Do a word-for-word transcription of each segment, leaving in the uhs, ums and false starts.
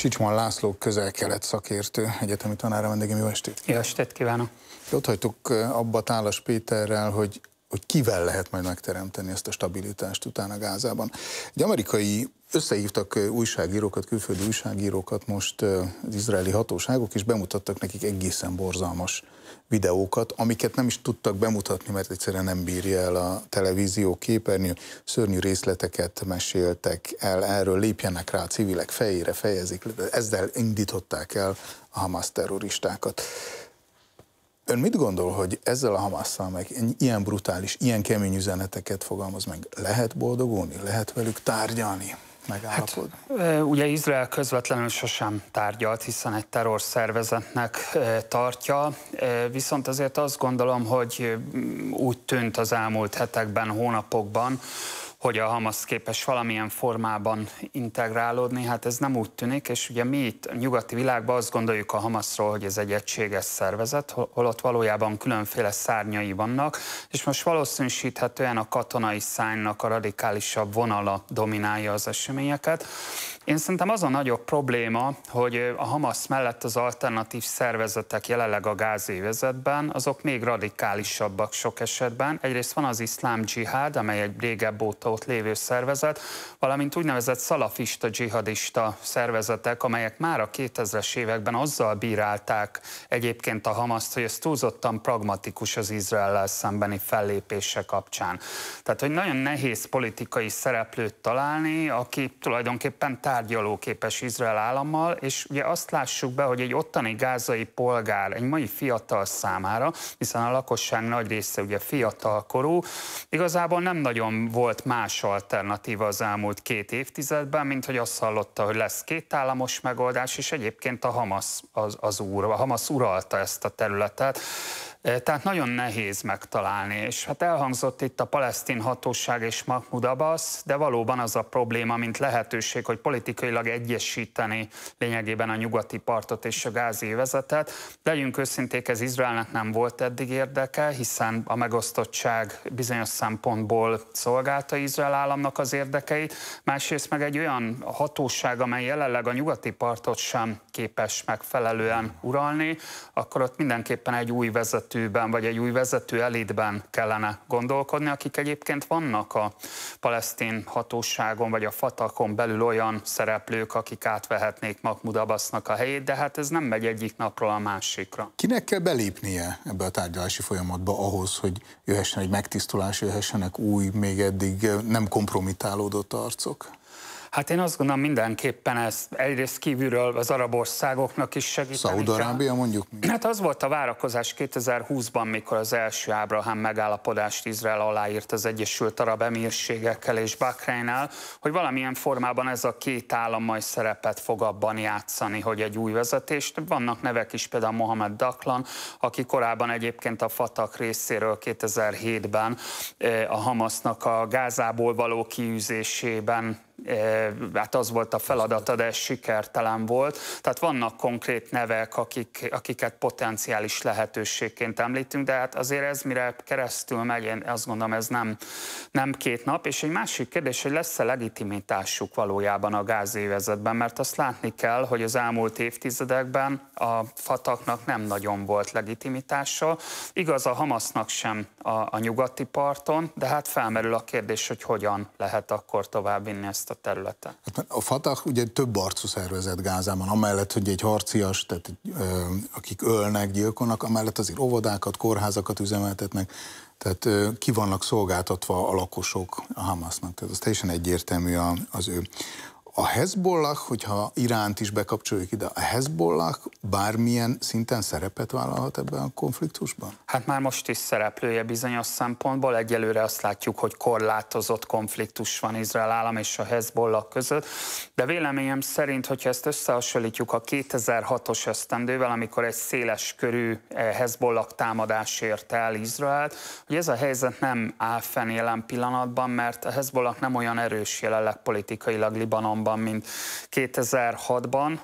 Csicsmann László közel-kelet szakértő, egyetemi tanára, vendégem, jó estét! Jó estét kívánok! Ott hagytuk abba Tálas Péterrel, hogy, hogy kivel lehet majd megteremteni ezt a stabilitást utána Gázában. Egy amerikai, összehívtak újságírókat, külföldi újságírókat most az izraeli hatóságok, és bemutattak nekik egészen borzalmas videókat, amiket nem is tudtak bemutatni, mert egyszerűen nem bírja el a televízió képernyő. Szörnyű részleteket meséltek el erről, lépjenek rá a civilek fejére, fejezik, ezzel indították el a Hamas terroristákat. Ön mit gondol, hogy ezzel a Hamasszal, meg ilyen brutális, ilyen kemény üzeneteket fogalmaz meg, lehet boldogulni, lehet velük tárgyalni? Hát, ugye Izrael közvetlenül sosem tárgyalt, hiszen egy terrorszervezetnek tartja, viszont azért azt gondolom, hogy úgy tűnt az elmúlt hetekben, hónapokban, hogy a Hamas képes valamilyen formában integrálódni, hát ez nem úgy tűnik, és ugye mi itt a nyugati világban azt gondoljuk a Hamasról, hogy ez egy egységes szervezet, holott valójában különféle szárnyai vannak, és most valószínűsíthetően a katonai szárnynak a radikálisabb vonala dominálja az eseményeket. Én szerintem az a nagyobb probléma, hogy a Hamas mellett az alternatív szervezetek jelenleg a gázövezetben, azok még radikálisabbak sok esetben. Egyrészt van az iszlám dzsihád, amely egy régebb óta ott lévő szervezet, valamint úgynevezett szalafista, dzsihadista szervezetek, amelyek már a kétezres években azzal bírálták egyébként a Hamaszt, hogy ez túlzottan pragmatikus az Izraellel szembeni fellépése kapcsán. Tehát, hogy nagyon nehéz politikai szereplőt találni, aki tulajdonképpen tárgyalóképes Izrael állammal, és ugye azt lássuk be, hogy egy ottani gázai polgár, egy mai fiatal számára, hiszen a lakosság nagy része ugye fiatalkorú, igazából nem nagyon volt más alternatíva az elmúlt két évtizedben, mint hogy azt hallotta, hogy lesz kétállamos megoldás, és egyébként a Hamas az, az úr, a Hamas uralta ezt a területet. Tehát nagyon nehéz megtalálni, és hát elhangzott itt a palesztin hatóság és Mahmúd Abbász, de valóban az a probléma, mint lehetőség, hogy politikailag egyesíteni lényegében a nyugati partot és a gázövezetet. Legyünk őszinték, ez Izraelnek nem volt eddig érdeke, hiszen a megosztottság bizonyos szempontból szolgálta Izrael államnak az érdekeit, másrészt meg egy olyan hatóság, amely jelenleg a nyugati partot sem képes megfelelően uralni, akkor ott mindenképpen egy új vezető vagy egy új vezető elitben kellene gondolkodni, akik egyébként vannak a palesztin hatóságon vagy a Fatahon belül olyan szereplők, akik átvehetnék Mahmúd Abbasznak a helyét, de hát ez nem megy egyik napról a másikra. Kinek kell belépnie ebbe a tárgyalási folyamatba ahhoz, hogy jöhessen egy megtisztulás, jöhessenek új, még eddig nem kompromitálódott arcok? Hát én azt gondolom, mindenképpen ez egyrészt kívülről az arab országoknak is segíteni kell. Szaúd-Arábia mondjuk? Hát az volt a várakozás kétezer-húszban, mikor az első Ábrahám megállapodást Izrael aláírt az Egyesült Arab Emírségekkel és Bahreinnel, hogy valamilyen formában ez a két állam majd szerepet fog abban játszani, hogy egy új vezetést. Vannak nevek is, például Mohamed Daklan, aki korábban egyébként a Fatah részéről kétezer-hétben a Hamasnak a Gázából való kiűzésében, hát az volt a feladata, de ez sikertelen volt. Tehát vannak konkrét nevek, akik, akiket potenciális lehetőségként említünk, de hát azért ez mire keresztül megy, én azt gondolom, ez nem, nem két nap. És egy másik kérdés, hogy lesz-e legitimitásuk valójában a gázövezetben, mert azt látni kell, hogy az elmúlt évtizedekben a Fatahnak nem nagyon volt legitimitása. Igaz, a Hamasnak sem a, a nyugati parton, de hát felmerül a kérdés, hogy hogyan lehet akkor továbbvinni ezt a területen. A Fatah ugye több arcú szervezet Gázában, amellett, hogy egy harcias, tehát akik ölnek, gyilkolnak, amellett azért óvodákat, kórházakat üzemeltetnek, tehát ki vannak szolgáltatva a lakosok a Hamasnak. Tehát az teljesen egyértelmű az ő. A Hezbollah, hogyha Iránt is bekapcsoljuk ide, a Hezbollah bármilyen szinten szerepet vállalhat ebben a konfliktusban? Hát már most is szereplője bizonyos szempontból. Egyelőre azt látjuk, hogy korlátozott konfliktus van Izrael állam és a Hezbollah között, de véleményem szerint, hogyha ezt összehasonlítjuk a kétezer-hatos esztendővel, amikor egy széles körű Hezbollah támadás érte el Izraelt, hogy ez a helyzet nem áll fenn jelen pillanatban, mert a Hezbollah nem olyan erős jelenleg politikailag Libanonban, mint kétezer-hatban,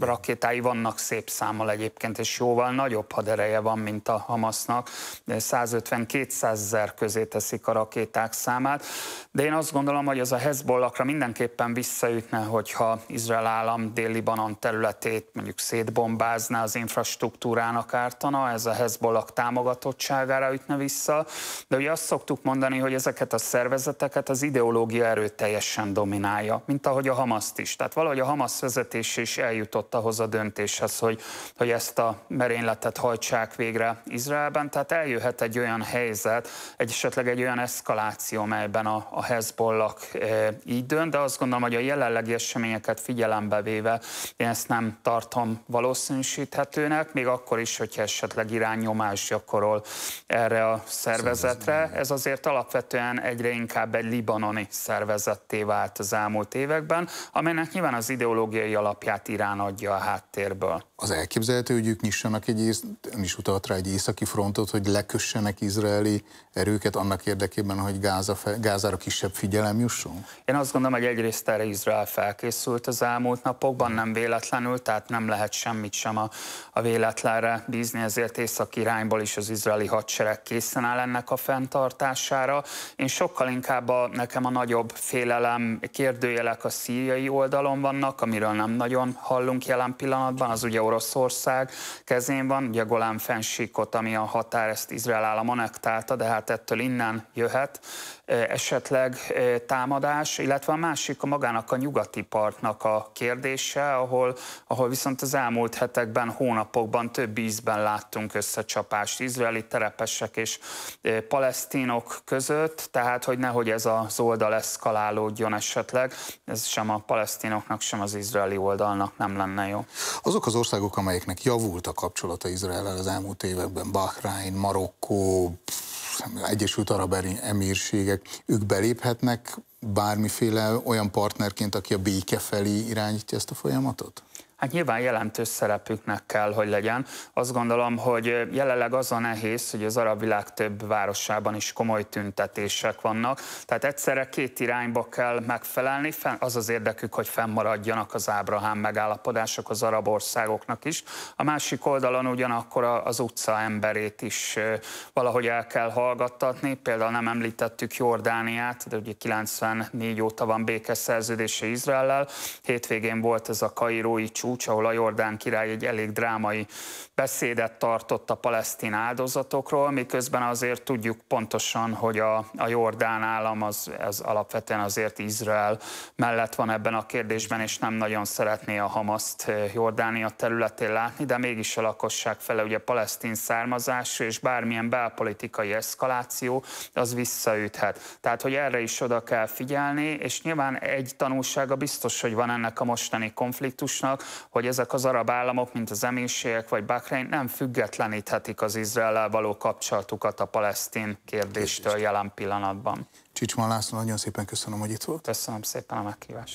rakétái vannak szép számmal egyébként, és jóval nagyobb hadereje van, mint a Hamasznak. százötven-kétszázezer közé teszik a rakéták számát. De én azt gondolom, hogy az a Hezbollahra mindenképpen visszaütne, hogyha Izrael állam Dél-Libanon területét mondjuk szétbombázná, az infrastruktúrának ártana, ez a Hezbollah támogatottságára ütne vissza. De ugye azt szoktuk mondani, hogy ezeket a szervezeteket az ideológia erőteljesen dominálja, mint ahogy a Hamaszt is. Tehát valahogy a Hamasz vezetés is eljutott ahhoz a döntéshez, hogy, hogy ezt a merényletet hajtsák végre Izraelben. Tehát eljöhet egy olyan helyzet, egy esetleg egy olyan eszkaláció, melyben a, a Hezbollah e, így dönt, de azt gondolom, hogy a jelenlegi eseményeket figyelembe véve én ezt nem tartom valószínűsíthetőnek, még akkor is, hogyha esetleg Irán nyomás gyakorol erre a szervezetre. Ez azért alapvetően egyre inkább egy libanoni szervezetté vált az elmúlt években, amelynek nyilván az ideológiai alapját Irán adja a háttérből. Az elképzelhető, hogy ők nyissanak egy, ön is utalt rá, egy északi frontot, hogy lekössenek izraeli erőket annak érdekében, hogy Gáza fe, Gázára kisebb figyelem jusson? Én azt gondolom, hogy egyrészt erre Izrael felkészült az elmúlt napokban, nem véletlenül, tehát nem lehet semmit sem a, a véletlenre bízni, ezért északi irányból is az izraeli hadsereg készen áll ennek a fenntartására. Én sokkal inkább a, nekem a nagyobb félelem, kérdőjelek a szíriai oldalon vannak, amiről nem nagyon hallunk jelen pillanatban, az ugye Oroszország kezén van, ugye Golán fennsíkot, ami a határ, ezt Izrael állam annektálta, de hát ettől innen jöhet esetleg támadás, illetve a másik a magának a nyugati partnak a kérdése, ahol, ahol viszont az elmúlt hetekben, hónapokban több ízben láttunk összecsapást izraeli terepesek és palesztinok között, tehát hogy nehogy ez az oldal eszkalálódjon esetleg, ez sem a palesztinoknak, sem az izraeli oldalnak nem lenne jó. Azok az országok, amelyeknek javult a kapcsolata Izraellel az elmúlt években, Bahrein, Marokkó, Egyesült Arab Emírségek, ők beléphetnek bármiféle olyan partnerként, aki a béke felé irányítja ezt a folyamatot? Hát nyilván jelentős szerepüknek kell, hogy legyen. Azt gondolom, hogy jelenleg az a nehéz, hogy az arab világ több városában is komoly tüntetések vannak. Tehát egyszerre két irányba kell megfelelni. Az az érdekük, hogy fennmaradjanak az Ábrahám megállapodások az arab országoknak is. A másik oldalon ugyanakkor az utca emberét is valahogy el kell hallgattatni. Például nem említettük Jordániát, de ugye kilencvennégy óta van békeszerződése Izraellel. Hétvégén volt ez a kairói csúcs, ahol a jordán király egy elég drámai beszédet tartott a palesztin áldozatokról, miközben azért tudjuk pontosan, hogy a, a jordán állam az, az alapvetően azért Izrael mellett van ebben a kérdésben, és nem nagyon szeretné a Hamaszt Jordánia területén látni, de mégis a lakosság fele ugye palesztin származású, és bármilyen belpolitikai eszkaláció, az visszaüthet. Tehát, hogy erre is oda kell figyelni, és nyilván egy tanulsága biztos, hogy van ennek a mostani konfliktusnak, hogy ezek az arab államok, mint az emírségek vagy Bahrein nem függetleníthetik az Izraellel való kapcsolatukat a palesztin kérdéstől jelen pillanatban. Csicsmann László, nagyon szépen köszönöm, hogy itt volt. Köszönöm szépen a meghívást.